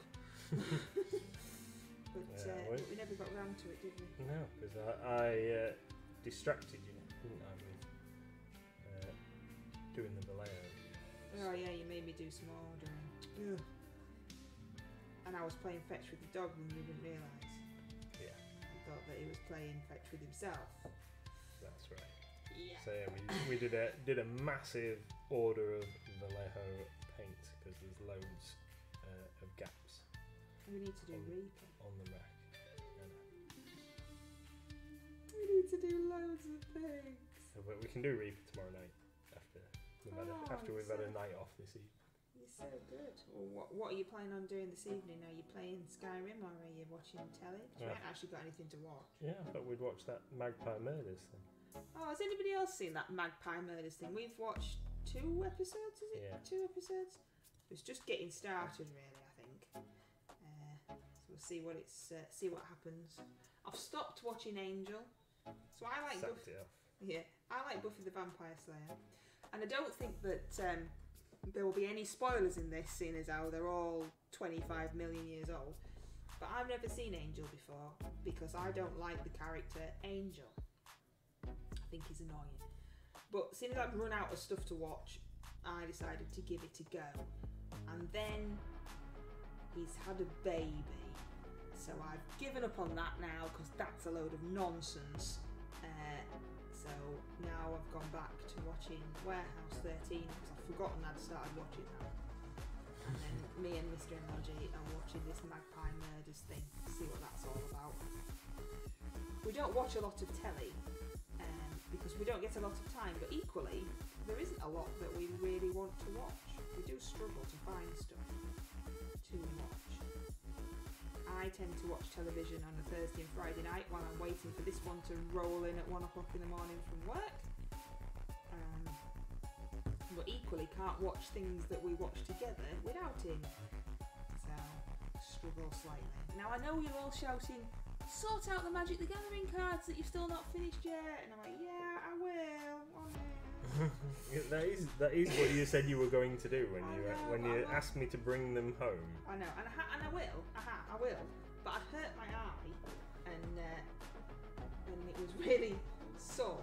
But we never got round to it, did we? No, because I distracted you, didn't I, with doing the Vallejo. Oh yeah, you made me do some ordering. Yeah. And I was playing fetch with the dog and you didn't realise. Yeah. I thought that he was playing fetch with himself. That's right. Yeah. So yeah, we did a massive order of Vallejo paint because there's loads of gaps. We need to do reaping on the rack. We need to do loads of things. So we can do reaping tomorrow night after we've had a night off this evening. You're so good. Well, what are you planning on doing this evening? Are you playing Skyrim or are you watching telly? We haven't actually got anything to watch. Yeah, I thought we'd watch that Magpie Murders thing. Oh, has anybody else seen that Magpie Murders thing? We've watched 2 episodes, is it? Yeah. 2 episodes? It's just getting started, really, I think. So we'll see what happens. I've stopped watching Angel, so I like Buffy. Yeah, I like Buffy the Vampire Slayer, and I don't think that there will be any spoilers in this, seeing as how they're all 25 million years old. But I've never seen Angel before because I don't like the character Angel. I think he's annoying. But seeing as I've run out of stuff to watch, I decided to give it a go. And then he's had a baby. So I've given up on that now because that's a load of nonsense. So now I've gone back to watching Warehouse 13 because I've forgotten I'd started watching that. And then me and Mr. and Lodgy are watching this Magpie Murders thing to see what that's all about. We don't watch a lot of telly. Because we don't get a lot of time, but equally, there isn't a lot that we really want to watch. We do struggle to find stuff to watch. I tend to watch television on a Thursday and Friday night while I'm waiting for this one to roll in at 1 o'clock in the morning from work. But equally can't watch things that we watch together without him. So, struggle slightly. Now I know you're all shouting, sort out the Magic the Gathering cards that you've still not finished yet, and I'm like, yeah, I will. That is what you said you were going to do when you asked me to bring them home. I know, and I will, but I hurt my eye, and it was really sore.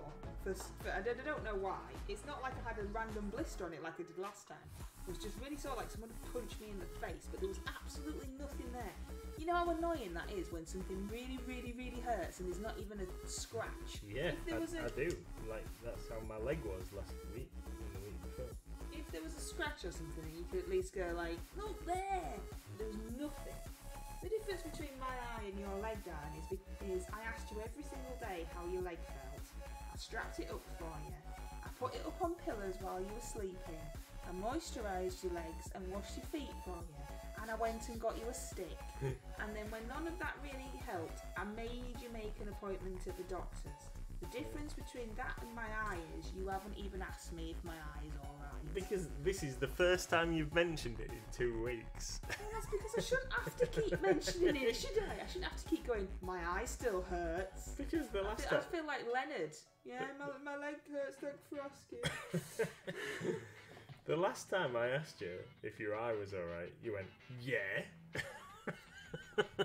I don't know why. It's not like I had a random blister on it like I did last time. It was just really sore, like someone punched me in the face, but there was absolutely nothing there. You know how annoying that is when something really, really, really hurts and there's not even a scratch? Yeah, I do. Like, that's how my leg was last week and the week before. If there was a scratch or something, you could at least go like, look there! There was nothing. The difference between my eye and your leg, darling, is I asked you every single day how your leg felt. I strapped it up for you. I put it up on pillows while you were sleeping. I moisturised your legs and washed your feet for you. And I went and got you a stick. And then when none of that really helped, I made you make an appointment at the doctor's. The difference between that and my eye is you haven't even asked me if my eye is alright. Because this is the first time you've mentioned it in 2 weeks. Well, that's because I shouldn't have to keep mentioning it, should I? I shouldn't have to keep going, my eye still hurts. Because the last time... I feel like Leonard. Yeah, my leg hurts like Frosty. The last time I asked you if your eye was alright, you went, yeah. I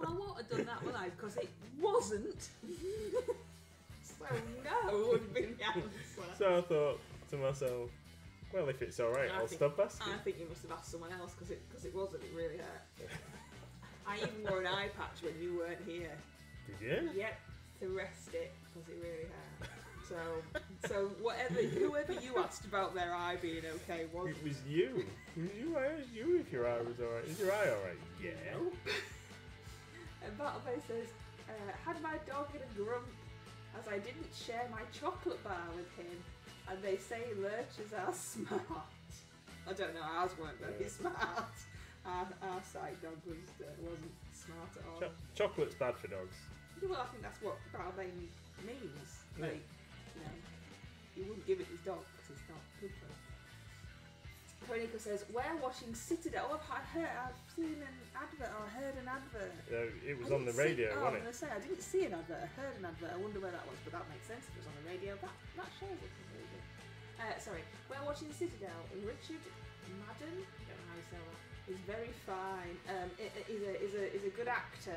won't have done that, would I? Because it wasn't. So no would have been the answer. So I thought to myself, well, if it's alright, I'll stop asking. I think you must have asked someone else because it wasn't. It really hurt. I even wore an eye patch when you weren't here. Did you? Yep, to rest it because it really hurt. So whoever you asked about their eye being okay wasn't. It was you. I asked you if your eye was alright. Is your eye alright? Yeah. No. And Battlebay says, had my dog in a grump as I didn't share my chocolate bar with him, and they say lurchers are smart. I don't know, ours weren't very smart. Our sight dog wasn't smart at all. Chocolate's bad for dogs. Yeah, well, I think that's what Battlebay means. Like, yeah. You wouldn't give it his dog because it's not good for him. Chronicle says, warewashing Citadel. Oh, I've heard an advert. It was on the radio, wasn't it? I was going to say, I didn't see an advert, I heard an advert. I wonder where that was, but that makes sense if it was on the radio. That shows it on the radio. Sorry, warewashing Citadel. Richard Madden, I don't know how you say that, is very fine. Is a good actor.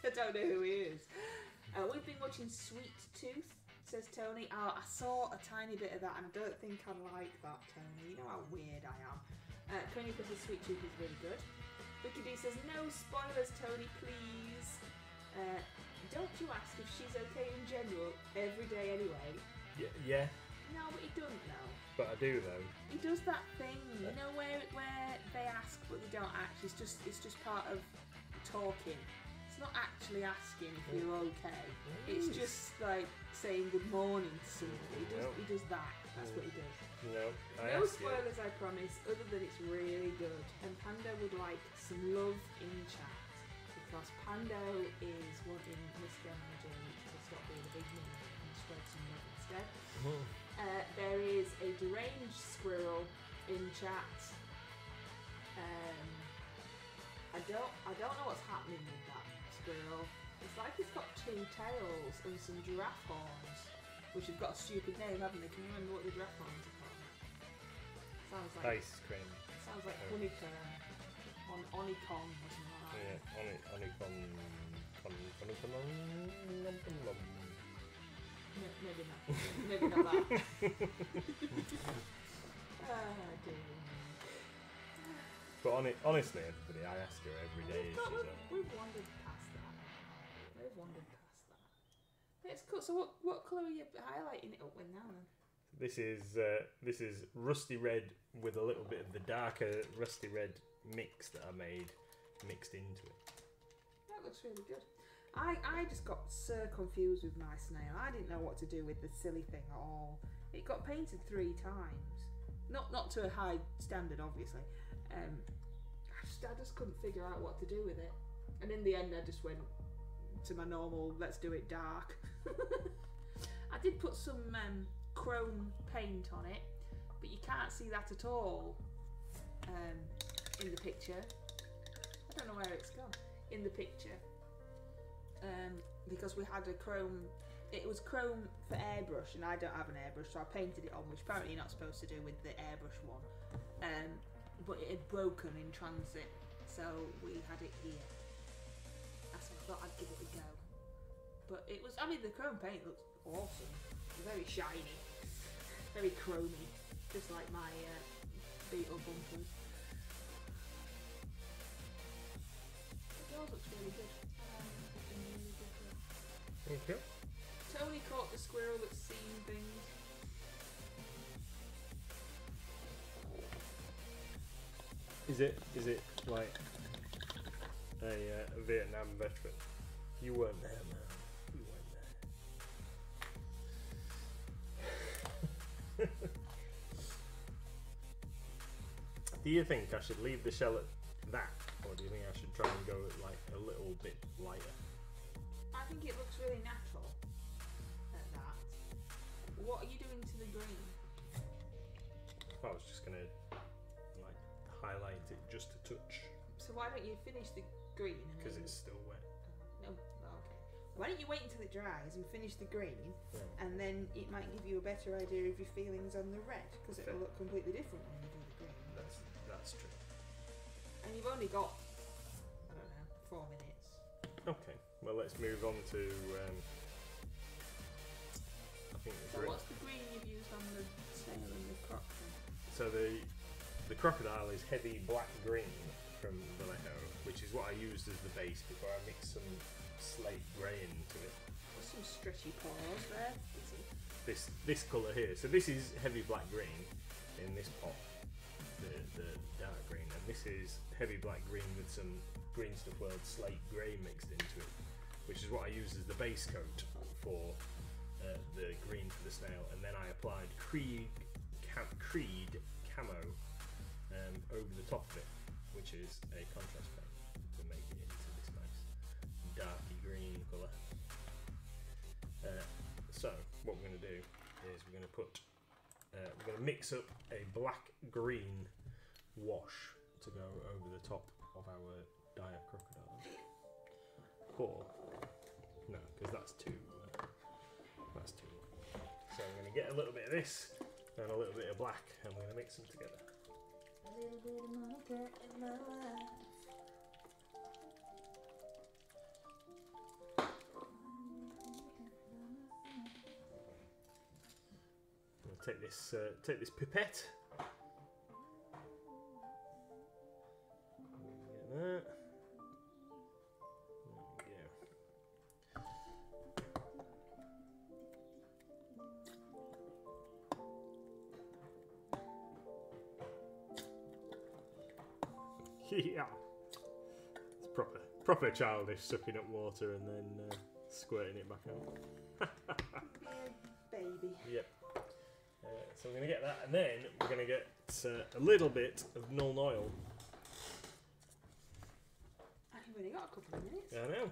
I don't know who he is. We've been watching Sweet Tooth. Says Tony, oh, I saw a tiny bit of that and I don't think I like that, Tony. You know how weird I am. Chronica's Sweet Tooth is really good. Vicky D says, no spoilers, Tony, please. Don't you ask if she's okay in general every day anyway? Yeah. No, but he doesn't know. But I do though. He does that thing, yeah. You know, where they ask but they don't ask. It's just part of talking. It's not actually asking if you're okay. It's just like saying good morning to somebody. He does that. That's what he does. No spoilers, I promise, other than it's really good. And Pando would like some love in chat because Pando is wanting Mr. Manager to stop being a big man and spread some love instead. Oh. There is a deranged squirrel in chat. I don't know what's happening with that squirrel. It's like it's got two tails and some giraffe horns, which have got a stupid name, haven't they? Can you remember what the giraffe horns are called? Sounds like ice cream. Sounds like honeycomb. Onicon or something like that. Yeah, onicon. Maybe not that. Oh dear. But honestly, everybody, I ask her every day. We've wandered past that. Let's cool. So, what colour are you highlighting it up with now then? This is rusty red with a little bit of the darker rusty red mix that I made mixed into it. That looks really good. I just got so confused with my snail. I didn't know what to do with the silly thing at all. It got painted 3 times. Not to a high standard, obviously. I just couldn't figure out what to do with it, and in the end I just went to my normal, let's do it dark. I did put some chrome paint on it, but you can't see that at all in the picture. I don't know where it's gone in the picture, because we had a chrome, it was chrome for airbrush, and I don't have an airbrush, so I painted it on, which apparently you're not supposed to do with the airbrush one, but it had broken in transit, so we had it here. That's what I thought, I'd give it a go. But it was, I mean, the chrome paint looks awesome. It's very shiny, very chromey, just like my Beetle bumpers. Yours looks really good. Thank you. Tony caught the squirrel that's seen things. Is it like a Vietnam veteran? You weren't there, man. You weren't there. Do you think I should leave the shell at that, or do you think I should try and go like a little bit lighter? I think it looks really natural at that. What are you doing to the green? I was just gonna like highlight it just a touch. So why don't you finish the green? Because it's still wet. No, okay. Why don't you wait until it dries and finish the green, yeah, and then it might give you a better idea of your feelings on the red, because it'll look completely different when you do the green. That's true. And you've only got, I don't know, 4 minutes. Okay, well let's move on to, I think the green. So what's the green you've used on the snail and the crocodile? So the crocodile is heavy black green from Vallejo, which is what I used as the base before I mixed some slate grey into it. There's some stretchy paws there. This colour here. So this is heavy black green in this pot. The dark green, and this is heavy black green with some Green Stuff World slate grey mixed into it, which is what I use as the base coat for the green for the snail, and then I applied Creed camo over the top of it, which is a contrast paint to make it into this nice darky green colour. So what we're going to do is we're going to put we're going to mix up a black-green wash to go over the top of our dire crocodile. Or, no, because that's too much. So I'm going to get a little bit of this and a little bit of black, and we're going to mix them together. A little bit of my cat in my life. Take this pipette. Get that. There we go. Yeah, it's proper childish sucking up water and then squirting it back out. Baby. Yep. So we're going to get that, and then we're going to get a little bit of Nuln Oil. I've only got a couple of minutes. I know.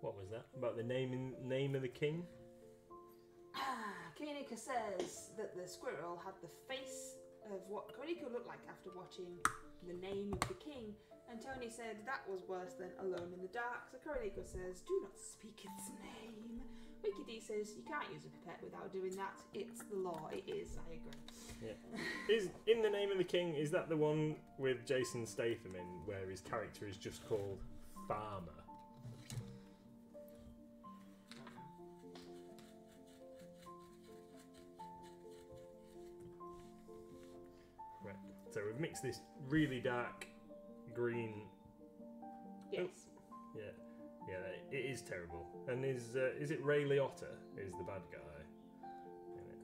What was that? About the name of the king? Ah, Koenica says that the squirrel had the face of what Koenica looked like after watching The Name of the King, and Tony said that was worse than Alone in the Dark, so Koenica says, do not speak its name. Wiki D says, you can't use a pipette without doing that, it's the law, it is, I agree. Yeah. Is In the Name of the King, is that the one with Jason Statham in, where his character is just called Farmer? Right, so we've mixed this really dark green. Yes. Oh, yeah, yeah, it is terrible. And is it Ray Liotta is the bad guy in it?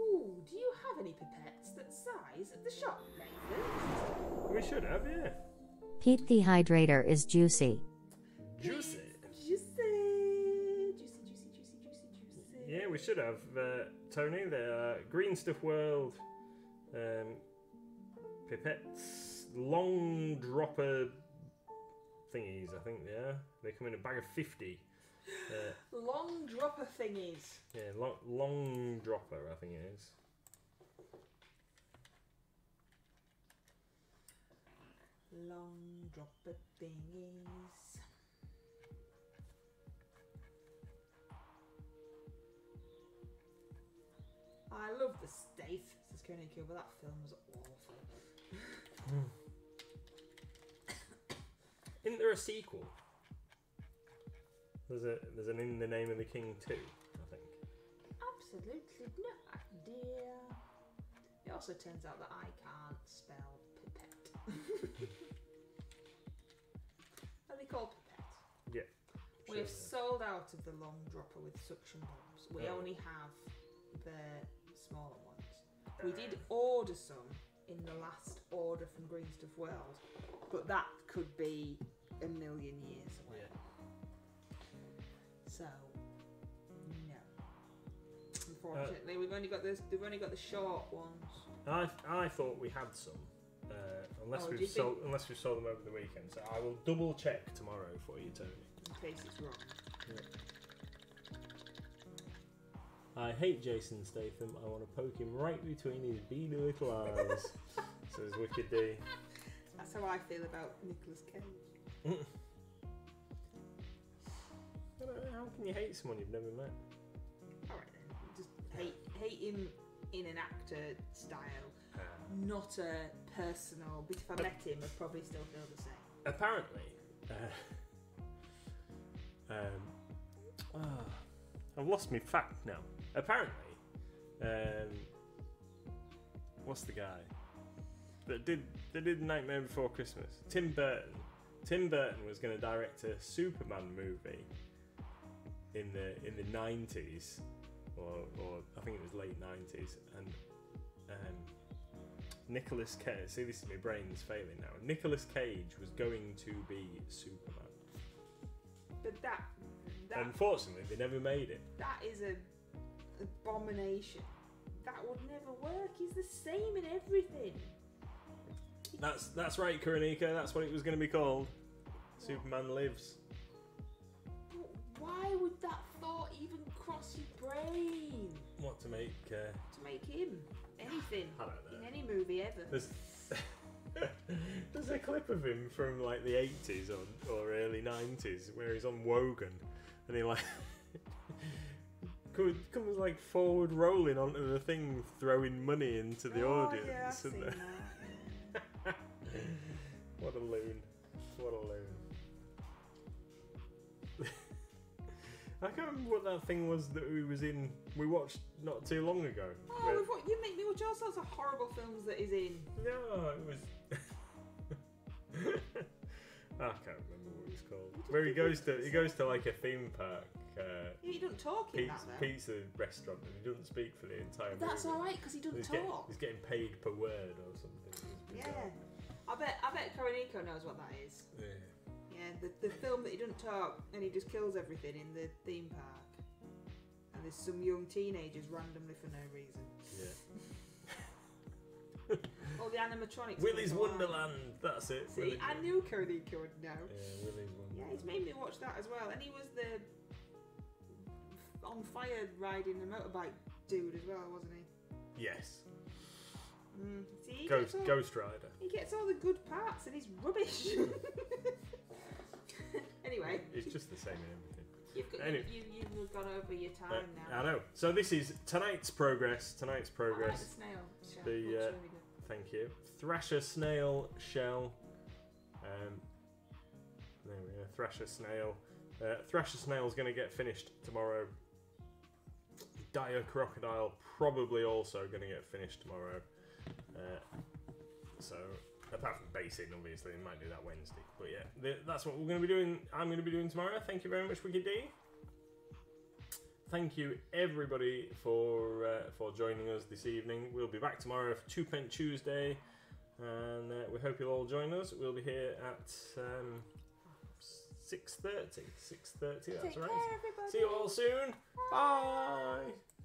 Ooh, do you have any pipettes that size at the shop, Nathan? We should have, yeah. Pete the Hydrator is juicy. Juicy. Yeah, we should have, Tony, there are Green Stuff World pipettes, long dropper thingies, I think they are. They come in a bag of 50. Long dropper thingies. Yeah, long dropper, I think it is. Long dropper thingies. I love the Staith, says Conan Cooper. That film was awful. Isn't there a sequel? There's an In the Name of the King 2, I think. Absolutely no idea. It also turns out that I can't spell pipette. Are they called pipette? Yeah. We have sold out of the long dropper with suction bombs. We only have the smaller ones. We did order some in the last order from Green Stuff World, but that could be a million years away. Yeah. So no. Unfortunately, we've only got this. We've only got the short ones. I thought we had some, unless we've sold them over the weekend. So I will double check tomorrow for you, Tony. In case it's wrong. Yeah. I hate Jason Statham, I want to poke him right between his beady little eyes, says Wicked D. That's how I feel about Nicolas Cage. I don't know, how can you hate someone you've never met? Alright then, just hate him in an actor style, not a personal, but if I met him I'd probably still feel the same. Apparently. I've lost my fact now. Apparently, what's the guy that did Nightmare Before Christmas? Tim Burton. Tim Burton was going to direct a Superman movie in the 90s, or I think it was late 90s, and Nicolas Cage. See, this is my brain's failing now. Nicolas Cage was going to be Superman. But that unfortunately, they never made it. That is an abomination. That would never work. He's the same in everything. That's right, Kuroniko. That's what it was going to be called. What? Superman Lives. But why would that thought even cross your brain? What, to make? To make him anything. I don't know. In any movie ever. There's a clip of him from like the 80s or early 90s where he's on Wogan and he like comes like forward rolling onto the thing, throwing money into the audience. Yeah, isn't there? What a loon. What a loon. I can't remember what that thing was that we was in. We watched not too long ago. Oh, you make me watch all sorts of horrible films that he's in. No, it was. I can't remember what it's called. Where he goes to like a theme park. He doesn't talk in that though. Pizza restaurant, and he doesn't speak for the entire movie. That's all right because he doesn't talk. He's getting paid per word or something. Yeah, I bet Koroniko knows what that is. Yeah. Yeah, the film that he doesn't talk and he just kills everything in the theme park. And there's some young teenagers randomly for no reason. Yeah. All the animatronics. Willy's Wonderland, that's it. See, Willy. I knew Koroniko would know. Yeah, Willy's Wonderland. Yeah, he's made me watch that as well. And he was the on fire riding the motorbike dude as well, wasn't he? Yes. See, Ghost Rider. He gets all the good parts and he's rubbish. Anyway. It's just the same in everything. You've gone over your time now. I know. So this is tonight's progress. Tonight's progress. I like the snail shell. Thank you. Thrasher Snail shell. There we go. Thrasher Snail. Thrasher Snail's going to get finished tomorrow. Dire Crocodile probably also going to get finished tomorrow. So, apart from basing, obviously, we might do that Wednesday. But yeah, that's what we're going to be doing. I'm going to be doing tomorrow. Thank you very much, Wicked D. Thank you, everybody, for joining us this evening. We'll be back tomorrow for Two Pence Tuesday, and we hope you'll all join us. We'll be here at 6:30. That's right. Take care, everybody. See you all soon. Bye. Bye.